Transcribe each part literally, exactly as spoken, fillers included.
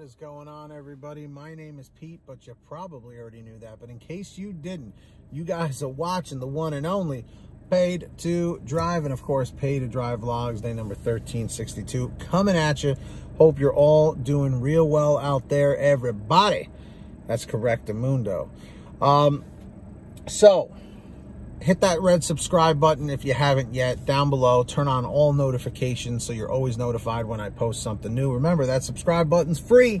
What is going on, everybody? My name is Pete, but you probably already knew that. But in case you didn't, you guys are watching the one and only Paid to Drive, and of course, Paid to Drive vlogs, day number thirteen sixty-two, coming at you. Hope you're all doing real well out there, everybody. That's correct, Amundo. Um, so, hit that red subscribe button if you haven't yet down below. Turn on all notifications so you're always notified when I post something new. Remember, that subscribe button's free.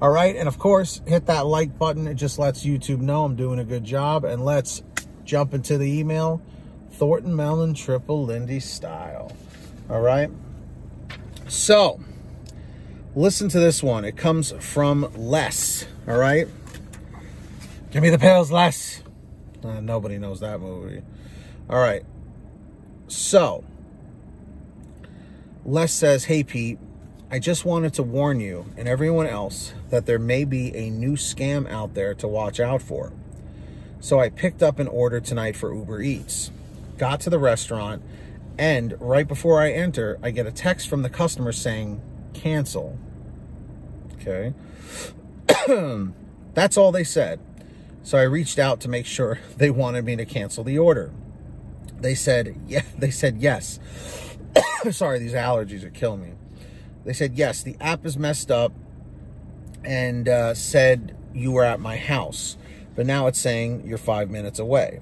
All right. And of course, hit that like button. It just lets YouTube know I'm doing a good job. And let's jump into the email. Thornton Mellon, Triple Lindy style. All right. So listen to this one. It comes from Les. All right. Give me the pills, Les. Uh, nobody knows that movie. All right. So, Les says, "Hey, Pete, I just wanted to warn you and everyone else that there may be a new scam out there to watch out for. So I picked up an order tonight for Uber Eats, got to the restaurant, and right before I enter, I get a text from the customer saying, cancel. Okay. That's all they said. So I reached out to make sure they wanted me to cancel the order. They said, yeah, they said yes. Sorry, these allergies are killing me. They said, yes, the app is messed up and uh, said you were at my house. But now it's saying you're five minutes away.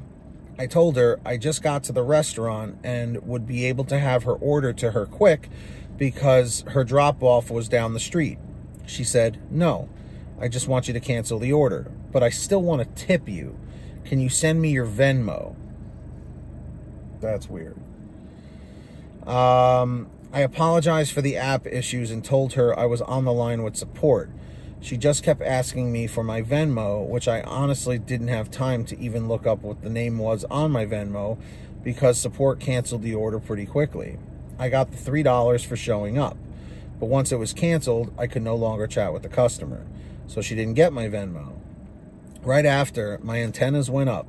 I told her I just got to the restaurant and would be able to have her order to her quick because her drop-off was down the street. She said, no, I just want you to cancel the order. But I still want to tip you. Can you send me your Venmo?" That's weird. Um, I apologized for the app issues and told her I was on the line with support. She just kept asking me for my Venmo, which I honestly didn't have time to even look up what the name was on my Venmo because support canceled the order pretty quickly. I got the three dollars for showing up, but once it was canceled, I could no longer chat with the customer. So she didn't get my Venmo. Right after, my antennas went up.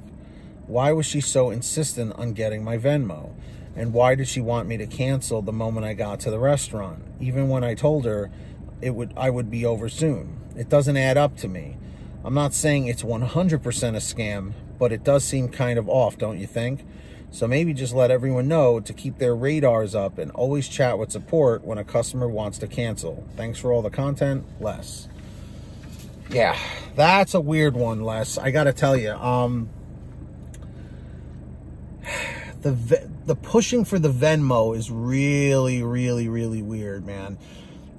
Why was she so insistent on getting my Venmo? And why did she want me to cancel the moment I got to the restaurant, even when I told her it would I would be over soon? It doesn't add up to me. I'm not saying it's one hundred percent a scam, but it does seem kind of off, don't you think? So maybe just let everyone know to keep their radars up and always chat with support when a customer wants to cancel. Thanks for all the content, Les." Yeah, that's a weird one, Les. I got to tell you, um, the the pushing for the Venmo is really, really, really weird, man.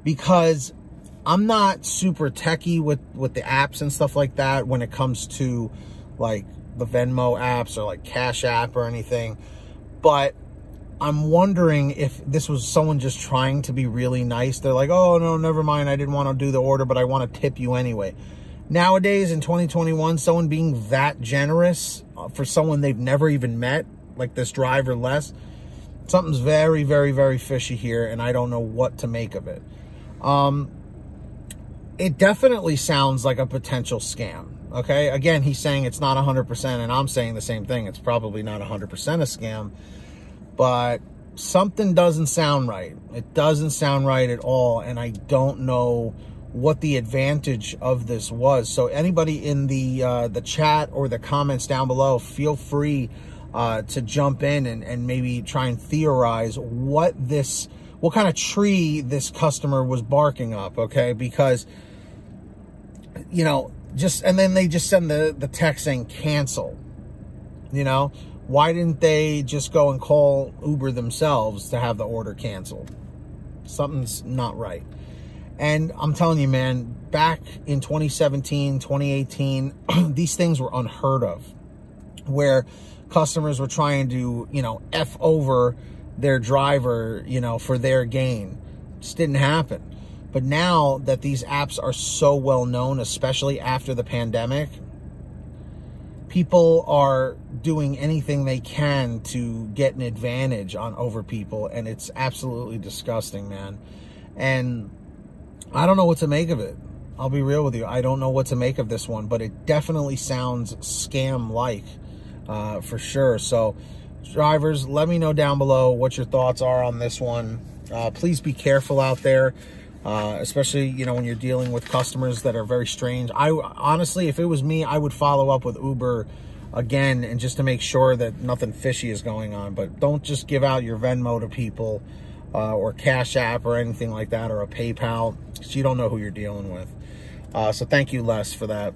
Because I'm not super techie with, with the apps and stuff like that when it comes to, like, the Venmo apps or, like, Cash App or anything. But I'm wondering if this was someone just trying to be really nice. They're like, oh, no, never mind. I didn't want to do the order, but I want to tip you anyway. Nowadays, in twenty twenty-one, someone being that generous for someone they've never even met, like this driver Les, something's very, very, very fishy here, and I don't know what to make of it. Um, it definitely sounds like a potential scam, okay? Again, he's saying it's not one hundred percent, and I'm saying the same thing. It's probably not one hundred percent a scam. But something doesn't sound right. It doesn't sound right at all. And I don't know what the advantage of this was. So anybody in the uh, the chat or the comments down below, feel free uh, to jump in and, and maybe try and theorize what this, what kind of tree this customer was barking up, okay? Because, you know, just, and then they just send the, the text saying cancel, you know? Why didn't they just go and call Uber themselves to have the order canceled? Something's not right. And I'm telling you, man, back in twenty seventeen, twenty eighteen, these things were unheard of, where customers were trying to, you know, F over their driver, you know, for their gain. Just didn't happen. But now that these apps are so well known, especially after the pandemic, people are doing anything they can to get an advantage on over people, and it's absolutely disgusting, man. And I don't know what to make of it. I'll be real with you. I don't know what to make of this one, but it definitely sounds scam-like uh, for sure. So, drivers, let me know down below what your thoughts are on this one. Uh, please be careful out there. Uh, especially, you know, when you're dealing with customers that are very strange. I honestly, if it was me, I would follow up with Uber again, and just to make sure that nothing fishy is going on. But don't just give out your Venmo to people, uh, or Cash App or anything like that, or a PayPal, because you don't know who you're dealing with. Uh, so thank you, Les, for that.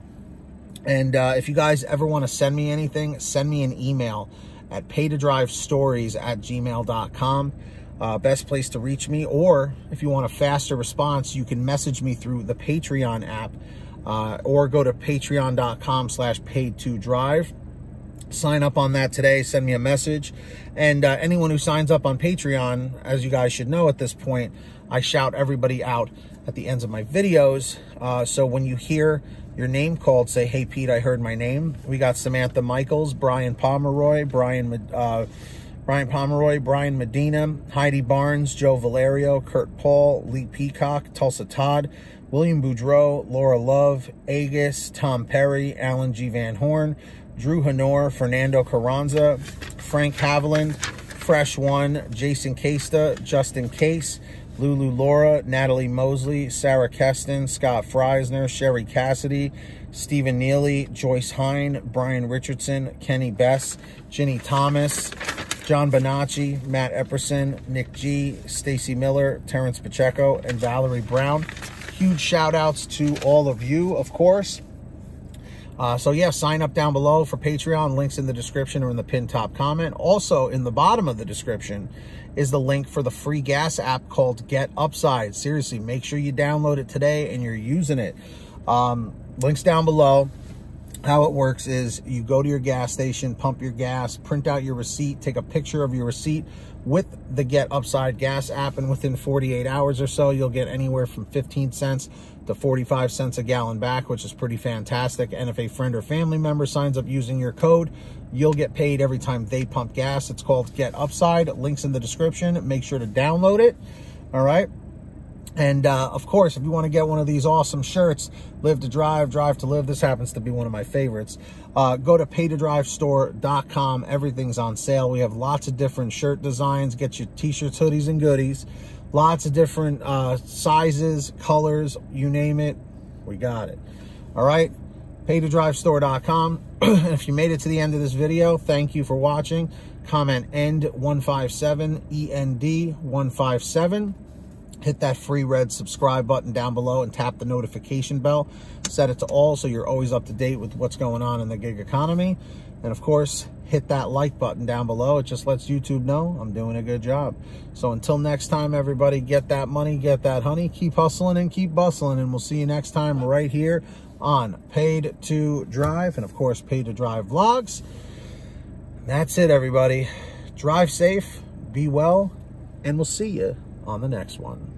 And uh, if you guys ever want to send me anything, send me an email at pay to drive stories at gmail dot com. Uh, best place to reach me, or if you want a faster response, you can message me through the Patreon app, uh, or go to patreon dot com slash paid to drive. Sign up on that today, send me a message. And uh, anyone who signs up on Patreon, as you guys should know at this point, I shout everybody out at the ends of my videos. Uh, so when you hear your name called, say, "Hey, Pete, I heard my name." We got Samantha Michaels, Brian Pomeroy, Brian... Uh, Brian Pomeroy, Brian Medina, Heidi Barnes, Joe Valerio, Kurt Paul, Lee Peacock, Tulsa Todd, William Boudreau, Laura Love, Agus, Tom Perry, Alan G. Van Horn, Drew Honor, Fernando Carranza, Frank Haviland, Fresh One, Jason Casta, Justin Case, Lulu Laura, Natalie Mosley, Sarah Keston, Scott Freisner, Sherry Cassidy, Stephen Neely, Joyce Hine, Brian Richardson, Kenny Bess, Ginny Thomas, John Bonacci, Matt Epperson, Nick G, Stacy Miller, Terrence Pacheco, and Valerie Brown. Huge shout outs to all of you, of course. Uh, so yeah, sign up down below for Patreon. Links in the description or in the pinned top comment. Also in the bottom of the description is the link for the free gas app called GetUpside. Seriously, make sure you download it today and you're using it. Um, links down below. How it works is you go to your gas station, pump your gas, print out your receipt, take a picture of your receipt with the GetUpside gas app, and within forty-eight hours or so, you'll get anywhere from fifteen cents to forty-five cents a gallon back, which is pretty fantastic. And if a friend or family member signs up using your code, you'll get paid every time they pump gas. It's called GetUpside. Links in the description. Make sure to download it. All right. And, uh, of course, if you want to get one of these awesome shirts, Live to Drive, Drive to Live, this happens to be one of my favorites, uh, go to pay to drive store dot com. Everything's on sale. We have lots of different shirt designs. Get your T-shirts, hoodies, and goodies. Lots of different uh, sizes, colors, you name it, we got it. All right, pay to drive store dot com. If you made it to the end of this video, thank you for watching. Comment END one five seven, E N D one five seven. Hit that free red subscribe button down below and tap the notification bell. Set it to all so you're always up to date with what's going on in the gig economy. And of course, hit that like button down below. It just lets YouTube know I'm doing a good job. So until next time, everybody, get that money, get that honey, keep hustling and keep bustling. And we'll see you next time right here on Paid to Drive, and of course, Paid to Drive Vlogs. And that's it, everybody. Drive safe, be well, and we'll see you on the next one.